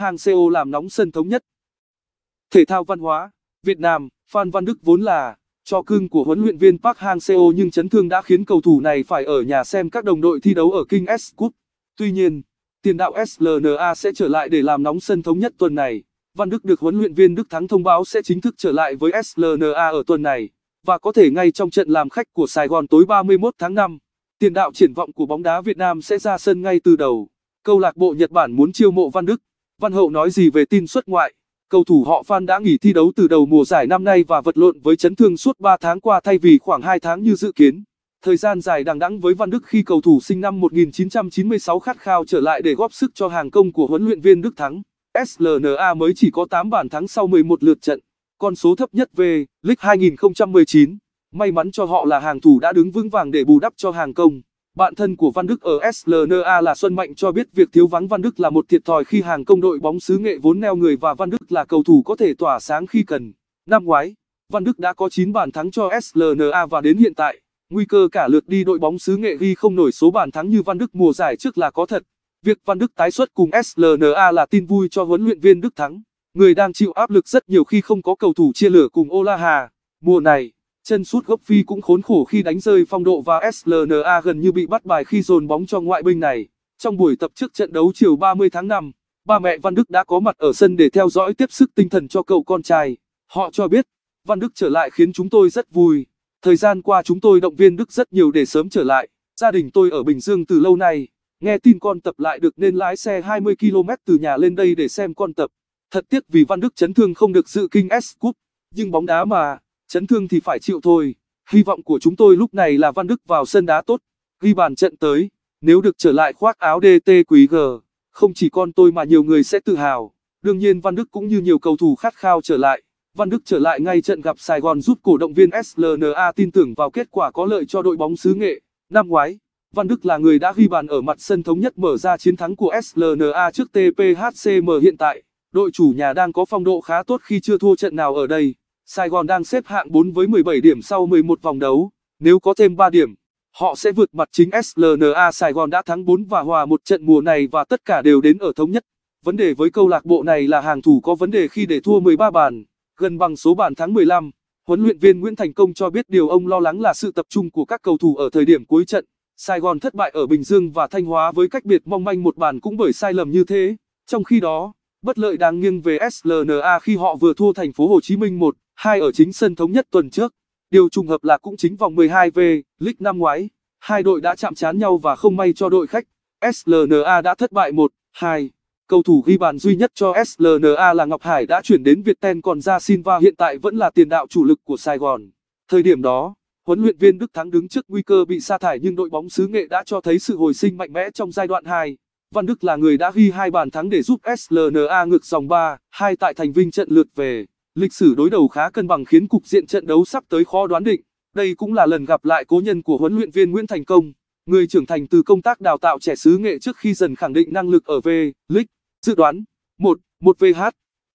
Hang Seo làm nóng sân Thống Nhất. Thể thao văn hóa, Việt Nam, Phan Văn Đức vốn là trò cưng của huấn luyện viên Park Hang Seo nhưng chấn thương đã khiến cầu thủ này phải ở nhà xem các đồng đội thi đấu ở King's Cup. Tuy nhiên, tiền đạo SLNA sẽ trở lại để làm nóng sân Thống Nhất tuần này. Văn Đức được huấn luyện viên Đức Thắng thông báo sẽ chính thức trở lại với SLNA ở tuần này, và có thể ngay trong trận làm khách của Sài Gòn tối 31 tháng 5, tiền đạo triển vọng của bóng đá Việt Nam sẽ ra sân ngay từ đầu. Câu lạc bộ Nhật Bản muốn chiêu mộ Văn Đức. Văn Hậu nói gì về tin xuất ngoại? Cầu thủ họ Phan đã nghỉ thi đấu từ đầu mùa giải năm nay và vật lộn với chấn thương suốt 3 tháng qua thay vì khoảng 2 tháng như dự kiến. Thời gian dài đằng đẵng với Văn Đức khi cầu thủ sinh năm 1996 khát khao trở lại để góp sức cho hàng công của huấn luyện viên Đức Thắng. SLNA mới chỉ có 8 bàn thắng sau 11 lượt trận, con số thấp nhất V.League 2019. May mắn cho họ là hàng thủ đã đứng vững vàng để bù đắp cho hàng công. Bạn thân của Văn Đức ở SLNA là Xuân Mạnh cho biết việc thiếu vắng Văn Đức là một thiệt thòi khi hàng công đội bóng xứ Nghệ vốn neo người và Văn Đức là cầu thủ có thể tỏa sáng khi cần. Năm ngoái, Văn Đức đã có 9 bàn thắng cho SLNA và đến hiện tại, nguy cơ cả lượt đi đội bóng xứ Nghệ ghi không nổi số bàn thắng như Văn Đức mùa giải trước là có thật. Việc Văn Đức tái xuất cùng SLNA là tin vui cho huấn luyện viên Đức Thắng, người đang chịu áp lực rất nhiều khi không có cầu thủ chia lửa cùng Olaha. Mùa này, chân sút gốc phi cũng khốn khổ khi đánh rơi phong độ và SLNA gần như bị bắt bài khi dồn bóng cho ngoại binh này. Trong buổi tập trước trận đấu chiều 30 tháng 5, ba mẹ Văn Đức đã có mặt ở sân để theo dõi tiếp sức tinh thần cho cậu con trai. Họ cho biết, Văn Đức trở lại khiến chúng tôi rất vui. Thời gian qua chúng tôi động viên Đức rất nhiều để sớm trở lại. Gia đình tôi ở Bình Dương từ lâu nay. Nghe tin con tập lại được nên lái xe 20 km từ nhà lên đây để xem con tập. Thật tiếc vì Văn Đức chấn thương không được dự King's Cup. Nhưng bóng đá mà, chấn thương thì phải chịu thôi. Hy vọng của chúng tôi lúc này là Văn Đức vào sân đá tốt, ghi bàn trận tới. Nếu được trở lại khoác áo DT quý G, không chỉ con tôi mà nhiều người sẽ tự hào. Đương nhiên Văn Đức cũng như nhiều cầu thủ khát khao trở lại. Văn Đức trở lại ngay trận gặp Sài Gòn giúp cổ động viên SLNA tin tưởng vào kết quả có lợi cho đội bóng xứ Nghệ. Năm ngoái, Văn Đức là người đã ghi bàn ở mặt sân Thống Nhất mở ra chiến thắng của SLNA trước TPHCM. Hiện tại, đội chủ nhà đang có phong độ khá tốt khi chưa thua trận nào ở đây. Sài Gòn đang xếp hạng 4 với 17 điểm sau 11 vòng đấu. Nếu có thêm 3 điểm, họ sẽ vượt mặt chính SLNA. Sài Gòn đã thắng 4 và hòa 1 trận mùa này và tất cả đều đến ở Thống Nhất. Vấn đề với câu lạc bộ này là hàng thủ có vấn đề khi để thua 13 bàn, gần bằng số bàn thắng 15. Huấn luyện viên Nguyễn Thành Công cho biết điều ông lo lắng là sự tập trung của các cầu thủ ở thời điểm cuối trận. Sài Gòn thất bại ở Bình Dương và Thanh Hóa với cách biệt mong manh một bàn cũng bởi sai lầm như thế. Trong khi đó, bất lợi đáng nghiêng về SLNA khi họ vừa thua Thành phố Hồ Chí Minh 1-2 ở chính sân Thống Nhất tuần trước. Điều trùng hợp là cũng chính vòng 12 V.League năm ngoái, hai đội đã chạm trán nhau và không may cho đội khách. SLNA đã thất bại 1-2. Cầu thủ ghi bàn duy nhất cho SLNA là Ngọc Hải đã chuyển đến Viettel, còn ra Sinva hiện tại vẫn là tiền đạo chủ lực của Sài Gòn. Thời điểm đó, huấn luyện viên Đức Thắng đứng trước nguy cơ bị sa thải nhưng đội bóng xứ Nghệ đã cho thấy sự hồi sinh mạnh mẽ trong giai đoạn 2. Văn Đức là người đã ghi 2 bàn thắng để giúp SLNA ngược dòng 3-2 tại Thành Vinh trận lượt về. Lịch sử đối đầu khá cân bằng khiến cục diện trận đấu sắp tới khó đoán định. Đây cũng là lần gặp lại cố nhân của huấn luyện viên Nguyễn Thành Công, người trưởng thành từ công tác đào tạo trẻ xứ Nghệ trước khi dần khẳng định năng lực ở V.League. Dự đoán 1-1 VH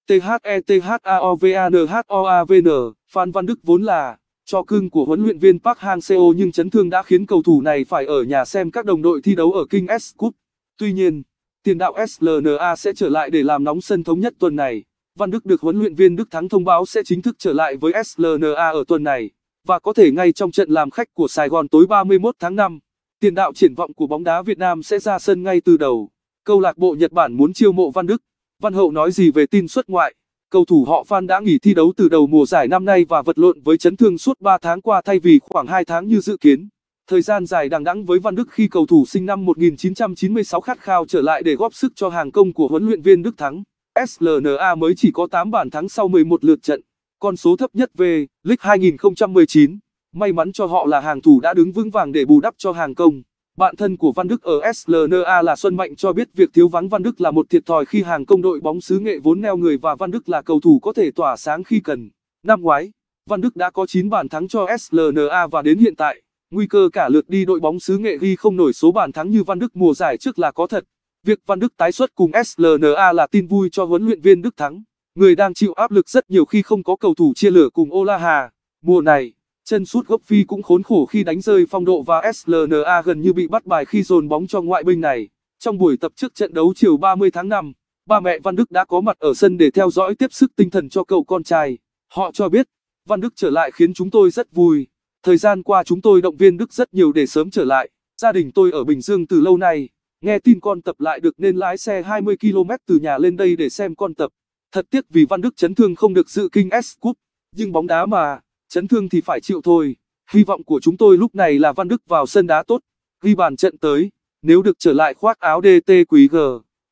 THETHAOVANHOAVN. Phan Văn Đức vốn là trò cưng của huấn luyện viên Park Hang Seo nhưng chấn thương đã khiến cầu thủ này phải ở nhà xem các đồng đội thi đấu ở King's Cup. Tuy nhiên, tiền đạo SLNA sẽ trở lại để làm nóng sân Thống Nhất tuần này. Văn Đức được huấn luyện viên Đức Thắng thông báo sẽ chính thức trở lại với SLNA ở tuần này, và có thể ngay trong trận làm khách của Sài Gòn tối 31 tháng 5, tiền đạo triển vọng của bóng đá Việt Nam sẽ ra sân ngay từ đầu. Câu lạc bộ Nhật Bản muốn chiêu mộ Văn Đức. Văn Hậu nói gì về tin xuất ngoại? Cầu thủ họ Phan đã nghỉ thi đấu từ đầu mùa giải năm nay và vật lộn với chấn thương suốt 3 tháng qua thay vì khoảng 2 tháng như dự kiến. Thời gian dài đằng đẵng với Văn Đức khi cầu thủ sinh năm 1996 khát khao trở lại để góp sức cho hàng công của huấn luyện viên Đức Thắng. SLNA mới chỉ có 8 bàn thắng sau 11 lượt trận, con số thấp nhất V.League 2019. May mắn cho họ là hàng thủ đã đứng vững vàng để bù đắp cho hàng công. Bạn thân của Văn Đức ở SLNA là Xuân Mạnh cho biết việc thiếu vắng Văn Đức là một thiệt thòi khi hàng công đội bóng xứ Nghệ vốn neo người và Văn Đức là cầu thủ có thể tỏa sáng khi cần. Năm ngoái, Văn Đức đã có 9 bàn thắng cho SLNA và đến hiện tại, nguy cơ cả lượt đi đội bóng xứ Nghệ ghi không nổi số bàn thắng như Văn Đức mùa giải trước là có thật. Việc Văn Đức tái xuất cùng SLNA là tin vui cho huấn luyện viên Đức Thắng, người đang chịu áp lực rất nhiều khi không có cầu thủ chia lửa cùng Olaha. Mùa này, chân sút gốc phi cũng khốn khổ khi đánh rơi phong độ và SLNA gần như bị bắt bài khi dồn bóng cho ngoại binh này. Trong buổi tập trước trận đấu chiều 30 tháng 5, Bà mẹ Văn Đức đã có mặt ở sân để theo dõi tiếp sức tinh thần cho cậu con trai. Họ cho biết, Văn Đức trở lại khiến chúng tôi rất vui. Thời gian qua chúng tôi động viên Đức rất nhiều để sớm trở lại. Gia đình tôi ở Bình Dương từ lâu nay. Nghe tin con tập lại được nên lái xe 20 km từ nhà lên đây để xem con tập. Thật tiếc vì Văn Đức chấn thương không được dự King's Cup. Nhưng bóng đá mà, chấn thương thì phải chịu thôi. Hy vọng của chúng tôi lúc này là Văn Đức vào sân đá tốt, ghi bàn trận tới. Nếu được trở lại khoác áo DT quý G,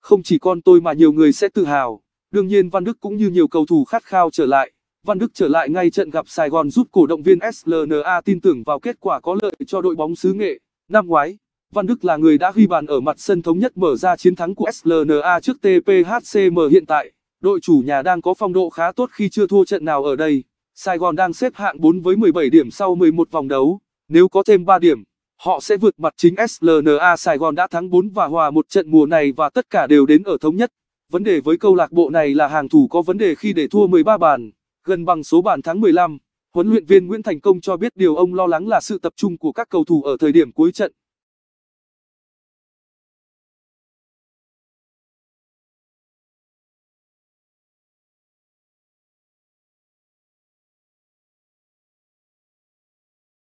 không chỉ con tôi mà nhiều người sẽ tự hào. Đương nhiên Văn Đức cũng như nhiều cầu thủ khát khao trở lại. Văn Đức trở lại ngay trận gặp Sài Gòn giúp cổ động viên SLNA tin tưởng vào kết quả có lợi cho đội bóng xứ Nghệ. Năm ngoái, Văn Đức là người đã ghi bàn ở mặt sân Thống Nhất mở ra chiến thắng của SLNA trước TPHCM. Hiện tại, đội chủ nhà đang có phong độ khá tốt khi chưa thua trận nào ở đây. Sài Gòn đang xếp hạng 4 với 17 điểm sau 11 vòng đấu. Nếu có thêm 3 điểm, họ sẽ vượt mặt chính SLNA. Sài Gòn đã thắng 4 và hòa 1 trận mùa này và tất cả đều đến ở Thống Nhất. Vấn đề với câu lạc bộ này là hàng thủ có vấn đề khi để thua 13 bàn, gần bằng số bàn thắng 15. Huấn luyện viên Nguyễn Thành Công cho biết điều ông lo lắng là sự tập trung của các cầu thủ ở thời điểm cuối trận.